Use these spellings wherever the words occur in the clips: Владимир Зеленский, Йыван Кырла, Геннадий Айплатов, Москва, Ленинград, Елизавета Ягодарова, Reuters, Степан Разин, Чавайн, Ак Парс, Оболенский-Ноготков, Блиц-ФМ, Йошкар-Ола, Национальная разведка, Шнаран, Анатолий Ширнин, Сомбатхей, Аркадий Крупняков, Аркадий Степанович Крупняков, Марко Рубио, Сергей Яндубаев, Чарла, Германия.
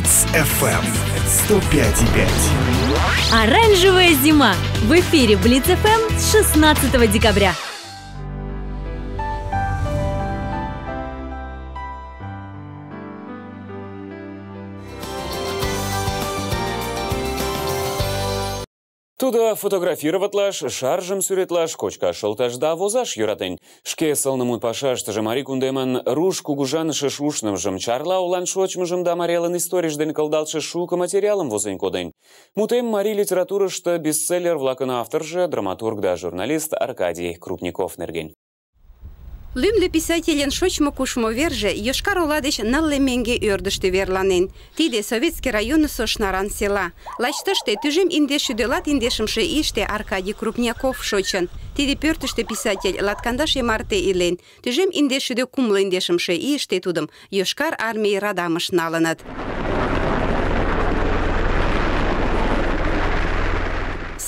Блиц-ФМ 105,5. Оранжевая зима. В эфире Блиц-ФМ с 16 декабря. Туда фотографироватлаш, шаржым сюретлаш, кочка шолташда возаш юратень. Шке салнамут пашаштажем ари кундеман руш кугужаныше шушнымжым чарла улан шочмыжым да марелан историжден колдалше шука материалом возенькодень. Мутем мари литература, что бестселлер влакан авторже, драматург да журналист Аркадий Крупняков нерген. Лымле писателен шочмо кушмо верже, йошкар оладыш нылле меҥге ӧрдыштӧ верланен. Тиде Советский районысо Шнаран села. Лач тыште тӱжем инде шӱдӧлат индешымше ийыште Аркадий Крупняков шочын. Тиде пӧртыштӧ писатель латкандаш ий марте илен. Тӱжем инде шӱдӧ кумло индешымше ийыште тудым Йошкар армий радамыш налыныт.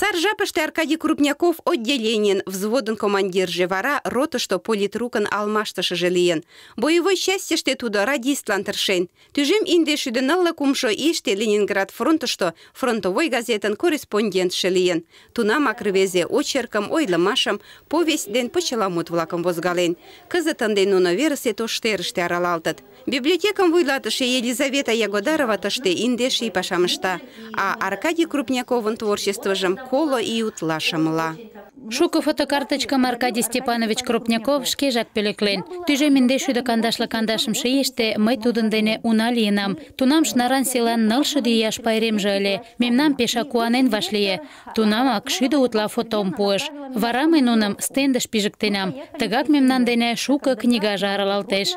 Сар жапыште Аркадий Крупняков отделенийын взводын командирже, вара ротышто политрукын алмаштышыже лийын. Боевой частьыште тудо радистлан тыршен. Тӱжем инде шӱдӧ нылле кумшо ийыште Ленинград фронтышто фронтовой газетын корреспондентше лийын. Тунамак рвезе очеркым, ойлымашым, повесть ден почеламут-влакым возгален. Кызыт ынде нуно верысе тоштерыште аралалтыт. Библиотекым вуйлатыше Елизавета Ягодарова тыште индеш ий пашам ышта, а Аркадий Крупняковын творчествыжым коло и утла шамла. Шуко фотокарточкам Аркадий Степанович Крупняков шкежак пӧлеклен. Тӱжем инде шӱдӧ кандашле-кандашымше ийыште мый тудын дене уна лийынам. Тунам Шнаран селан нылшӱдӧ ияш пайремже ыле. Мемнам пешак куанен вашлие. Тунамак шӱдӧ утла фотом пуыш. Вара мый нуным стендыш пижыктенам. Тыгак мемнан дене шуко книгаже аралалтеш.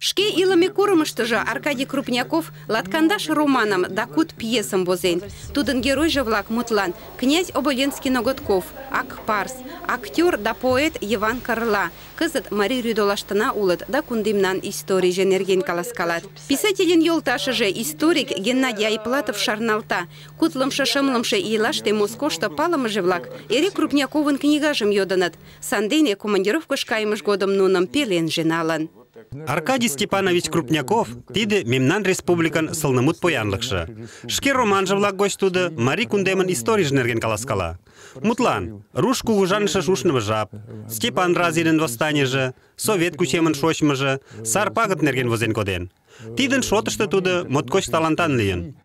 Шке илыме курымыштыжо Аркадий Крупняков латкандаш романым да куд пьесым возен. Тудын геройжо-влак мутлан князь Оболенский-Ноготков, Ак Парс, актер да поэт Йыван Кырла. Кызыт марий рӱдолаштына улыт да кундемнан историйже нерген каласкалат. Писательын йолташыже историк Геннадий Айплатов шарналта. Кудлымше-шымлымше ийлаште Москошто палымыже-влак эре Крупняковын книгажым йодыныт. Сандене командировкыш кайымыж годым нуным пеленже налын. Аркадий Степанович Крупняков тиде мемнан республикан сылнымут поянлыкшы. Шке романже-влак гоч тудо марий кундемын историйже нерген каласкала. Мутлан, руш кугыжаныше шушнымо жап, Степан Разинын восстанийже, совет кучемын шочмыжо, сар пагыт нерген возен коден. Тидын шотышто тудо моткоч талантан лийын.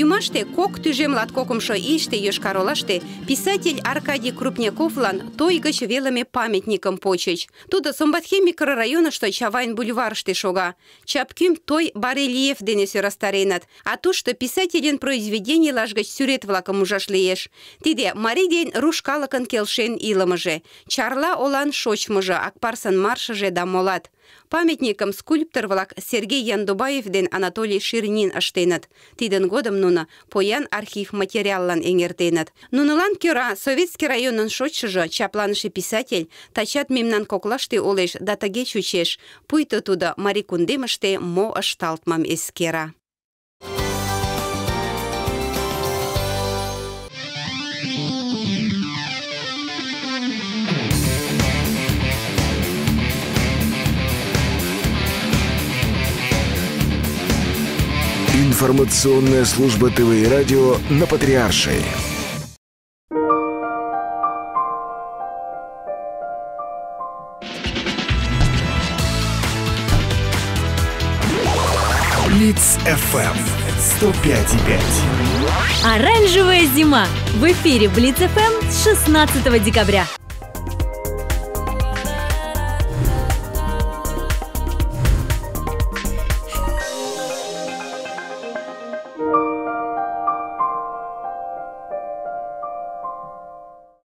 Ӱмаште кок тӱжем латкокымшо ийыште Йошкар-Олаште писатель Аркадий Крупняковлан той гыч велыме памятникым почыч. Тудо Сомбатхей микрорайонышто Чавайн бульварыште шога. Чапкӱм той барельеф дене сӧрастареныт, а тушто писательын произведенийлаж гыч сӱрет-влакым ужаш лиеш. Тиде марий ден руш калыкын келшен илымыже, Чарла олан шочмыжо, Акпарсын маршыже да молат. Памятникым скульптор-влак Сергей Яндубаев ден Анатолий Ширнин ыштеныт. Тидын годым нуно поян архив материаллан эҥертеныт. Нунылан кӧра Советский районын шочшыжо, чапланыше писатель, тачат мемнан коклаште олеш да тыге чучеш, пуйто тудо марий кундемыште мо ышталтмым эскера. Информационная служба ТВ и радио на Патриаршей. Блиц-ФМ 105,5. Оранжевая зима. В эфире Блиц-ФМ с 16 декабря.